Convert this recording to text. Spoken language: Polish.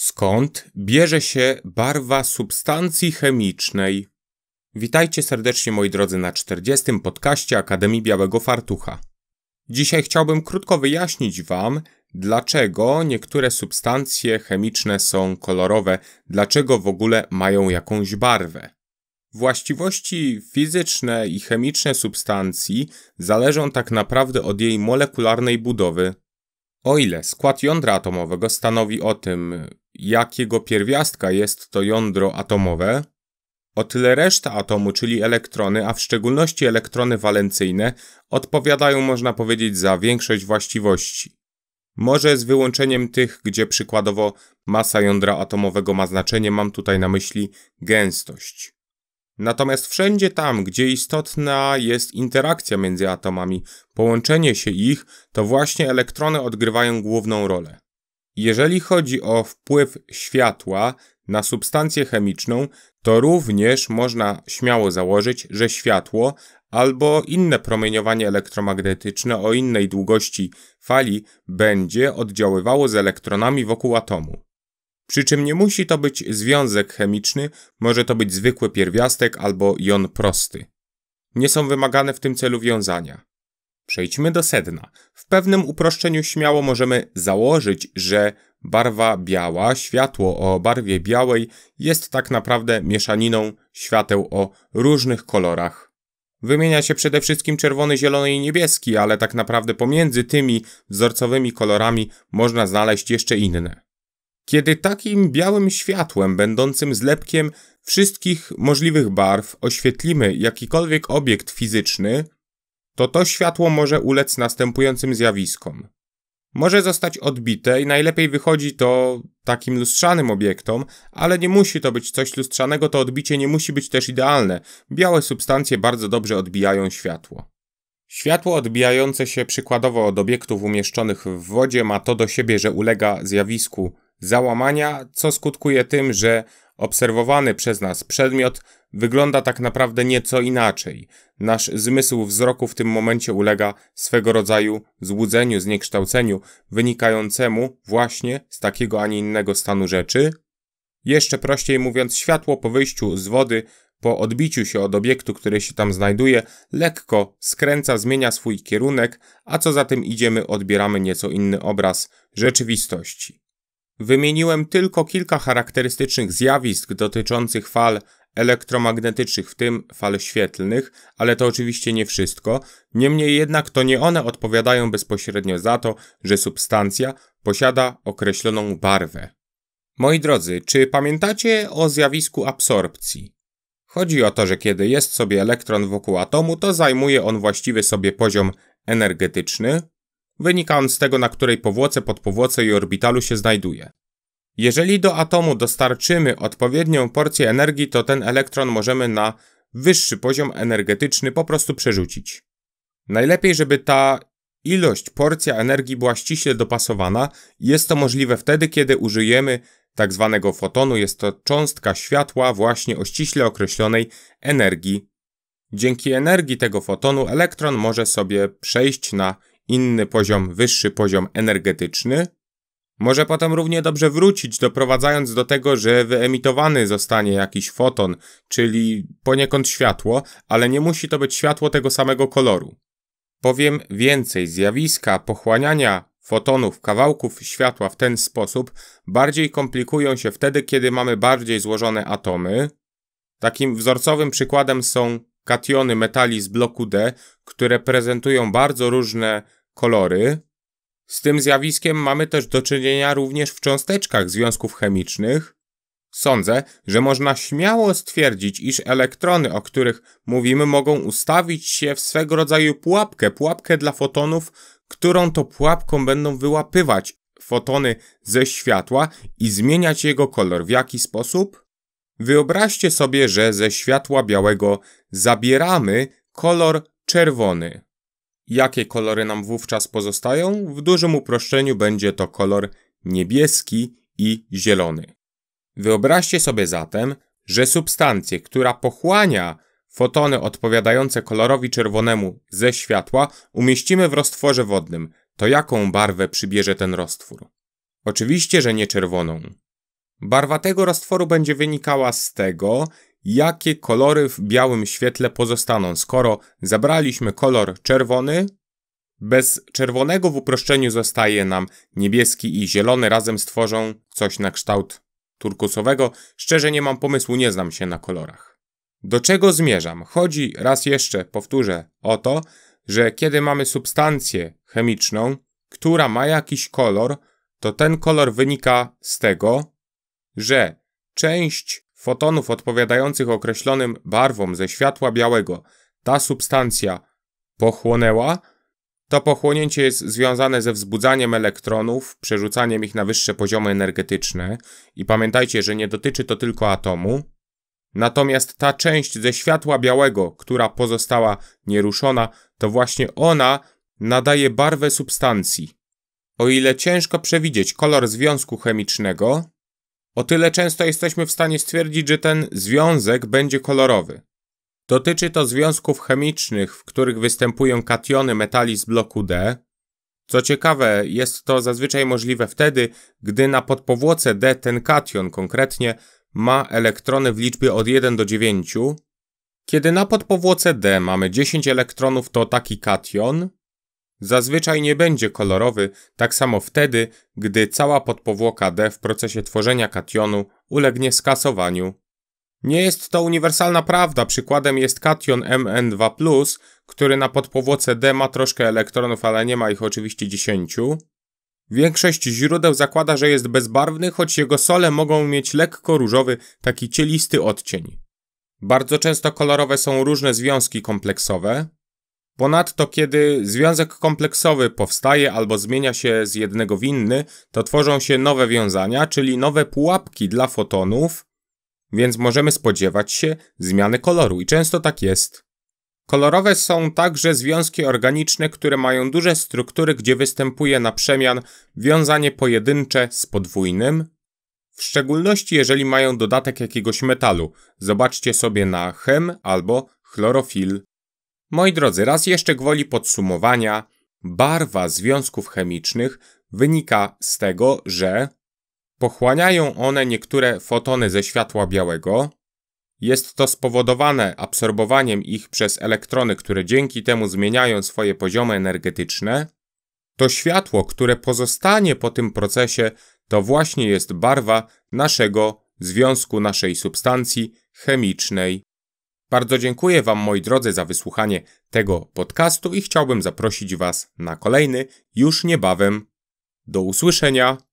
Skąd bierze się barwa substancji chemicznej? Witajcie serdecznie moi drodzy na 40. podcaście Akademii Białego Fartucha. Dzisiaj chciałbym krótko wyjaśnić Wam, dlaczego niektóre substancje chemiczne są kolorowe, dlaczego w ogóle mają jakąś barwę. Właściwości fizyczne i chemiczne substancji zależą tak naprawdę od jej molekularnej budowy. O ile skład jądra atomowego stanowi o tym, jakiego pierwiastka jest to jądro atomowe, o tyle reszta atomu, czyli elektrony, a w szczególności elektrony walencyjne, odpowiadają, można powiedzieć, za większość właściwości. Może z wyłączeniem tych, gdzie przykładowo masa jądra atomowego ma znaczenie, mam tutaj na myśli gęstość. Natomiast wszędzie tam, gdzie istotna jest interakcja między atomami, połączenie się ich, to właśnie elektrony odgrywają główną rolę. Jeżeli chodzi o wpływ światła na substancję chemiczną, to również można śmiało założyć, że światło albo inne promieniowanie elektromagnetyczne o innej długości fali będzie oddziaływało z elektronami wokół atomu. Przy czym nie musi to być związek chemiczny, może to być zwykły pierwiastek albo jon prosty. Nie są wymagane w tym celu wiązania. Przejdźmy do sedna. W pewnym uproszczeniu śmiało możemy założyć, że barwa biała, światło o barwie białej jest tak naprawdę mieszaniną świateł o różnych kolorach. Wymienia się przede wszystkim czerwony, zielony i niebieski, ale tak naprawdę pomiędzy tymi wzorcowymi kolorami można znaleźć jeszcze inne. Kiedy takim białym światłem, będącym zlepkiem wszystkich możliwych barw, oświetlimy jakikolwiek obiekt fizyczny, to to światło może ulec następującym zjawiskom. Może zostać odbite i najlepiej wychodzi to takim lustrzanym obiektom, ale nie musi to być coś lustrzanego, to odbicie nie musi być też idealne. Białe substancje bardzo dobrze odbijają światło. Światło odbijające się przykładowo od obiektów umieszczonych w wodzie ma to do siebie, że ulega zjawisku załamania, co skutkuje tym, że obserwowany przez nas przedmiot wygląda tak naprawdę nieco inaczej. Nasz zmysł wzroku w tym momencie ulega swego rodzaju złudzeniu, zniekształceniu, wynikającemu właśnie z takiego, a nie innego stanu rzeczy. Jeszcze prościej mówiąc, światło po wyjściu z wody, po odbiciu się od obiektu, który się tam znajduje, lekko skręca, zmienia swój kierunek, a co za tym idzie, my odbieramy nieco inny obraz rzeczywistości. Wymieniłem tylko kilka charakterystycznych zjawisk dotyczących fal elektromagnetycznych, w tym fal świetlnych, ale to oczywiście nie wszystko. Niemniej jednak to nie one odpowiadają bezpośrednio za to, że substancja posiada określoną barwę. Moi drodzy, czy pamiętacie o zjawisku absorpcji? Chodzi o to, że kiedy jest sobie elektron wokół atomu, to zajmuje on właściwy sobie poziom energetyczny. Wynika on z tego, na której powłoce, podpowłoce i orbitalu się znajduje. Jeżeli do atomu dostarczymy odpowiednią porcję energii, to ten elektron możemy na wyższy poziom energetyczny po prostu przerzucić. Najlepiej, żeby ta ilość, porcja energii była ściśle dopasowana. Jest to możliwe wtedy, kiedy użyjemy tak zwanego fotonu. Jest to cząstka światła właśnie o ściśle określonej energii. Dzięki energii tego fotonu elektron może sobie przejść na inny poziom, wyższy poziom energetyczny. Może potem równie dobrze wrócić, doprowadzając do tego, że wyemitowany zostanie jakiś foton, czyli poniekąd światło, ale nie musi to być światło tego samego koloru. Powiem więcej, zjawiska pochłaniania fotonów, kawałków światła w ten sposób bardziej komplikują się wtedy, kiedy mamy bardziej złożone atomy. Takim wzorcowym przykładem są kationy metali z bloku D, które prezentują bardzo różne kolory. Z tym zjawiskiem mamy też do czynienia również w cząsteczkach związków chemicznych. Sądzę, że można śmiało stwierdzić, iż elektrony, o których mówimy, mogą ustawić się w swego rodzaju pułapkę, pułapkę dla fotonów, którą to pułapką będą wyłapywać fotony ze światła i zmieniać jego kolor. W jaki sposób? Wyobraźcie sobie, że ze światła białego zabieramy kolor czerwony. Jakie kolory nam wówczas pozostają? W dużym uproszczeniu będzie to kolor niebieski i zielony. Wyobraźcie sobie zatem, że substancję, która pochłania fotony odpowiadające kolorowi czerwonemu ze światła, umieścimy w roztworze wodnym. To jaką barwę przybierze ten roztwór? Oczywiście, że nie czerwoną. Barwa tego roztworu będzie wynikała z tego, jakie kolory w białym świetle pozostaną. Skoro zabraliśmy kolor czerwony, bez czerwonego w uproszczeniu zostaje nam niebieski i zielony, razem stworzą coś na kształt turkusowego. Szczerze nie mam pomysłu, nie znam się na kolorach. Do czego zmierzam? Chodzi, raz jeszcze powtórzę, o to, że kiedy mamy substancję chemiczną, która ma jakiś kolor, to ten kolor wynika z tego, że część fotonów odpowiadających określonym barwom ze światła białego ta substancja pochłonęła. To pochłonięcie jest związane ze wzbudzaniem elektronów, przerzucaniem ich na wyższe poziomy energetyczne i pamiętajcie, że nie dotyczy to tylko atomu. Natomiast ta część ze światła białego, która pozostała nieruszona, to właśnie ona nadaje barwę substancji. O ile ciężko przewidzieć kolor związku chemicznego, o tyle często jesteśmy w stanie stwierdzić, że ten związek będzie kolorowy. Dotyczy to związków chemicznych, w których występują kationy metali z bloku D. Co ciekawe, jest to zazwyczaj możliwe wtedy, gdy na podpowłoce D ten kation konkretnie ma elektrony w liczbie od 1 do 9. Kiedy na podpowłoce D mamy 10 elektronów, to taki kation zazwyczaj nie będzie kolorowy, tak samo wtedy, gdy cała podpowłoka D w procesie tworzenia kationu ulegnie skasowaniu. Nie jest to uniwersalna prawda, przykładem jest kation Mn2+, który na podpowłoce D ma troszkę elektronów, ale nie ma ich oczywiście 10. Większość źródeł zakłada, że jest bezbarwny, choć jego sole mogą mieć lekko różowy, taki cielisty odcień. Bardzo często kolorowe są różne związki kompleksowe. Ponadto, kiedy związek kompleksowy powstaje albo zmienia się z jednego w inny, to tworzą się nowe wiązania, czyli nowe pułapki dla fotonów, więc możemy spodziewać się zmiany koloru i często tak jest. Kolorowe są także związki organiczne, które mają duże struktury, gdzie występuje na przemian wiązanie pojedyncze z podwójnym, w szczególności jeżeli mają dodatek jakiegoś metalu. Zobaczcie sobie na hem albo chlorofil. Moi drodzy, raz jeszcze gwoli podsumowania, barwa związków chemicznych wynika z tego, że pochłaniają one niektóre fotony ze światła białego. Jest to spowodowane absorbowaniem ich przez elektrony, które dzięki temu zmieniają swoje poziomy energetyczne. To światło, które pozostanie po tym procesie, to właśnie jest barwa naszego związku, naszej substancji chemicznej. Bardzo dziękuję Wam, moi drodzy, za wysłuchanie tego podcastu i chciałbym zaprosić Was na kolejny już niebawem. Do usłyszenia!